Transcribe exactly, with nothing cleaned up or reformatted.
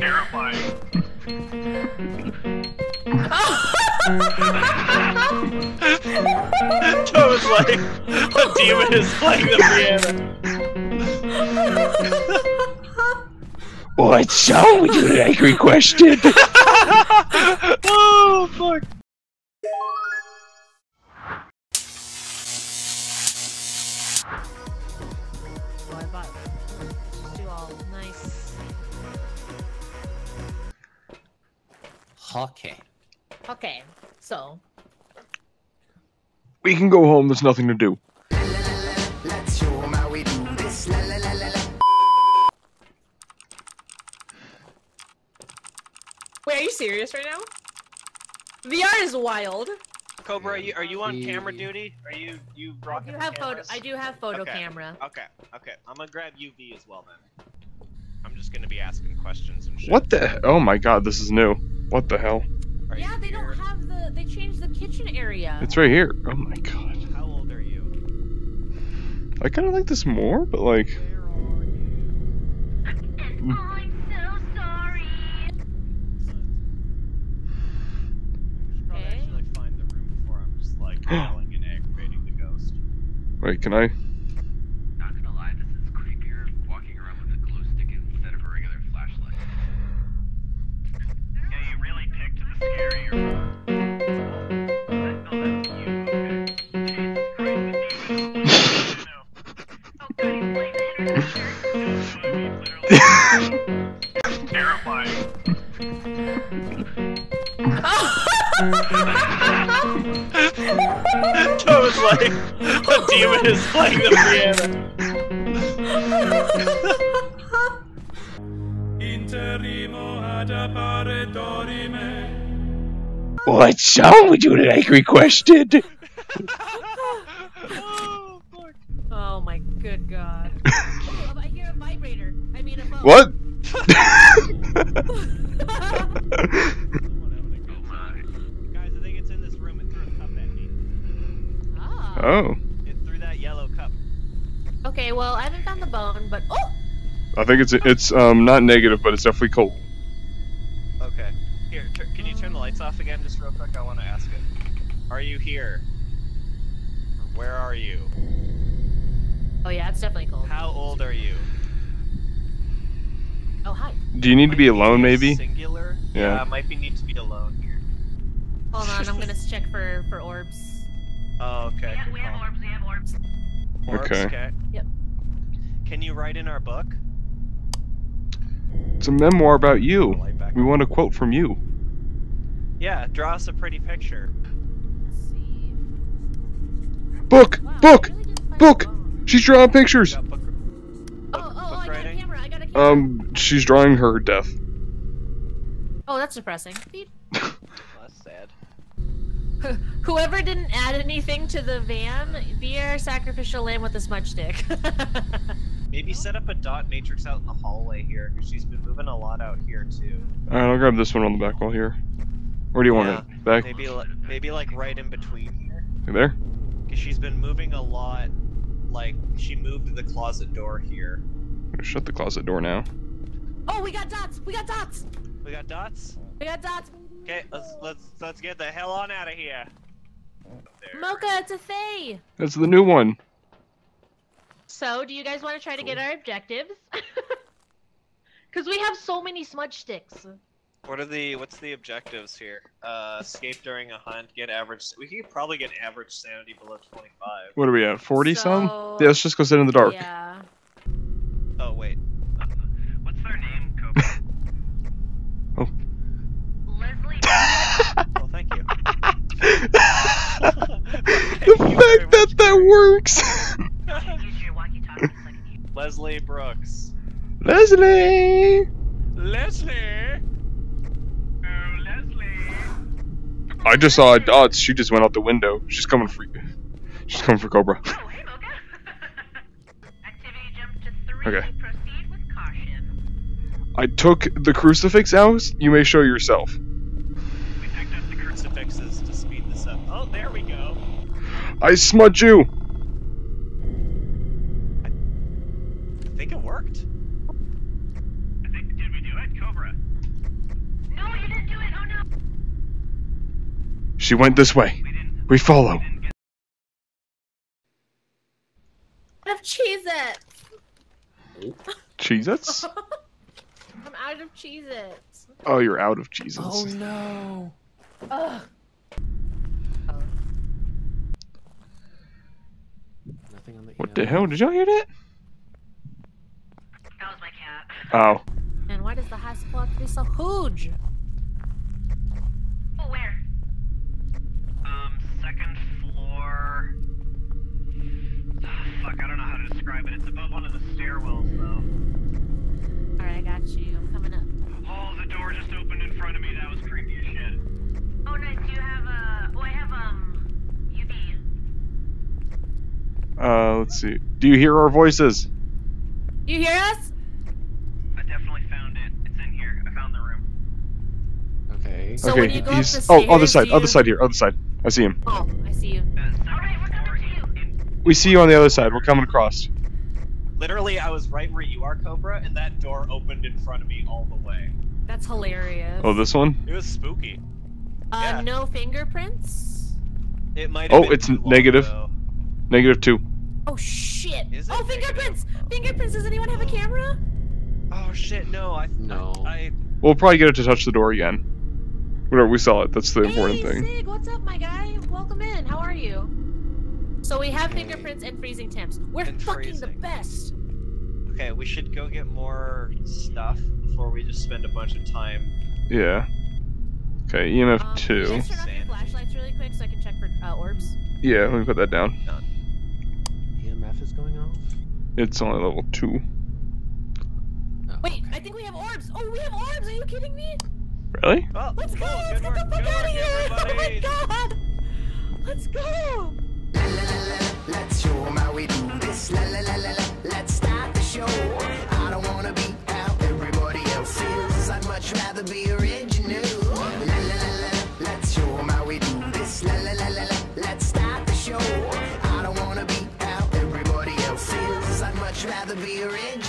terrifying. That was like a demon is playing the piano. What shall we do? An angry question. Oh fuck. Okay. Okay, so. We can go home, there's nothing to do. Let's show them how we do this. Wait, are you serious right now? V R is wild. Cobra, are you, are you on camera duty? Are you you rocking the cameras? I do have photo okay. camera. Okay, okay. I'm gonna grab U V as well then. I'm just gonna be asking questions and shit. What the? Oh my god, this is new. What the hell? Are yeah, they here? Don't have the. They changed the kitchen area. It's right here. Oh my god. How old are you? I kind of like this more, but like. Where are you? I'm so sorry. I probably okay. actually like, find the room before I'm just like yelling and aggravating the ghost. Wait, can I? Not gonna lie, this is creepier walking around with a glow stick instead of a regular flashlight. That was like a demon is playing the piano. What shall we do today? Requested. Oh, fuck. Oh my good god. Oh, I hear a vibrator. I mean a phone. What? Guys, I think it's in this room. It threw a cup at me. Oh. Oh. It threw that yellow cup. Okay, well I haven't found the bone, but oh. I think it's it's um not negative, but it's definitely cold. Okay. Here, can you turn the lights off again just real quick? I want to ask it. Are you here? Where are you? Oh yeah, it's definitely cold. How old are you? Oh, hi. Do you need might to be alone, maybe? Singular? Yeah. yeah, I might be need to be alone here. Hold on, I'm going to check for, for orbs. Oh, okay. Yeah, we have call. orbs, we have orbs. Orbs, okay. okay. Yep. Can you write in our book? It's a memoir about you. We want a quote from you. Yeah, draw us a pretty picture. Let's see. Book! Wow, book! Really book! She's drawing pictures! Book, book, oh, oh, oh I, got a camera, I got a camera! Um, she's drawing her death. Oh, that's depressing. Well, that's sad. Whoever didn't add anything to the van, their sacrificial lamb with a smudge stick. Maybe set up a dot matrix out in the hallway here, because she's been moving a lot out here, too. Alright, I'll grab this one on the back wall here. Where do you yeah, want it? Back? Maybe, li maybe like right in between here. Right there? Because she's been moving a lot. Like, she moved the closet door here. I'm gonna shut the closet door now. Oh, we got dots! We got dots! We got dots? We got dots! Okay, let's, let's, let's get the hell on out of here. There. Mocha, it's a Fae! That's the new one. So, do you guys want to try to get our objectives? Because we have so many smudge sticks. What are the, what's the objectives here? Uh, escape during a hunt, get average, we could probably get average sanity below twenty-five. What are we at, forty so, some? Yeah, let's just go sit in the dark. Yeah. Oh, wait. Uh, what's their name, Cobra? Oh. Leslie Brooks. Well, thank you. The fact that that works! Leslie Brooks. Leslie! Leslie! Oh, Leslie! I just saw a dot. She just went out the window. She's coming for you. She's coming for Cobra. Oh, hey, Mocha. Activity jump to three. Okay. Proceed with caution. I took the crucifix out. You may show yourself. We picked up the crucifixes to speed this up. Oh, there we go. I smudge you! I think it worked. I think, did we do it, Cobra? She went this way. We follow. I have Cheez-Its. Cheez-Its? I'm out of Cheez-Its. Oh, you're out of Cheez-Its. Oh no. Ugh. Oh. Nothing on the what the hell? Did y'all hear that? That was my cat. Oh. And why does the house plot be so huge? Oh, where? Um, second floor. Oh, fuck, I don't know how to describe it. It's above one of the stairwells, though. Alright, I got you. I'm coming up. Oh, the door just opened in front of me. That was creepy as shit. Oh, nice. Do you have a... Oh, I have, um... U V. Uh, let's see. Do you hear our voices? Do you hear us? So okay, when you go he's, up the stairs, oh, other side, you... other side here, other side. I see him. Oh, I see you. Alright, we're coming to you. We see you on the other side, we're coming across. Literally, I was right where you are, Cobra, and that door opened in front of me all the way. That's hilarious. Oh, this one? It was spooky. Uh, yeah. No fingerprints? It might have oh, been it's negative. Long, negative two. Oh, shit. Is it oh, negative? Fingerprints! Fingerprints, does anyone have a camera? Oh, shit, no. I, no. I, I... We'll probably get it to touch the door again. Whatever, we saw it. That's the important hey, thing. Zig, what's up, my guy? Welcome in. How are you? So we have fingerprints and freezing temps. We're and fucking freezing. the best. Okay, we should go get more stuff before we just spend a bunch of time. Yeah. Okay, E M F um, two. Can you just turn off your flashlights really quick so I can check for uh, orbs? Yeah, let me put that down. Done. E M F is going off? It's only level two. Oh, Wait, okay. I think we have orbs. Oh, we have orbs. Are you kidding me? Really? Oh, let's go! Oh, let's get the fuck out of here! Everybody. Oh my god! Let's go! La, la, la, la, let's show them how we do this. La, la, la, la, la, let's start the show. I don't wanna be how everybody else is. I'd much rather be original. La, la, la, la, let's show them how we do this. La, la, la, la, la, let's start the show. I don't wanna be how everybody else is. I'd much rather be original.